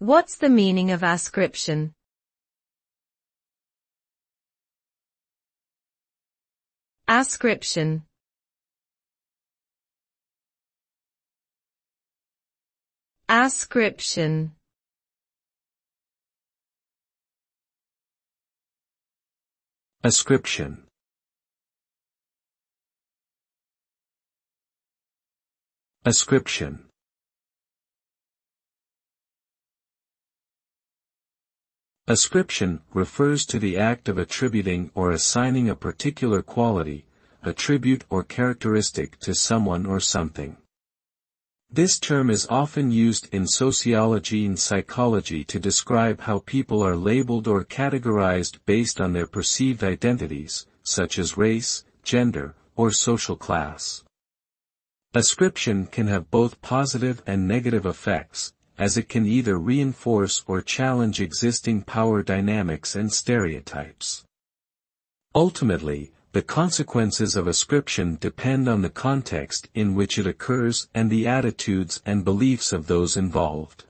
What's the meaning of ascription? Ascription. Ascription. Ascription. Ascription. Ascription refers to the act of attributing or assigning a particular quality, attribute or characteristic to someone or something. This term is often used in sociology and psychology to describe how people are labeled or categorized based on their perceived identities, such as race, gender, or social class. Ascription can have both positive and negative effects, as it can either reinforce or challenge existing power dynamics and stereotypes. Ultimately, the consequences of ascription depend on the context in which it occurs and the attitudes and beliefs of those involved.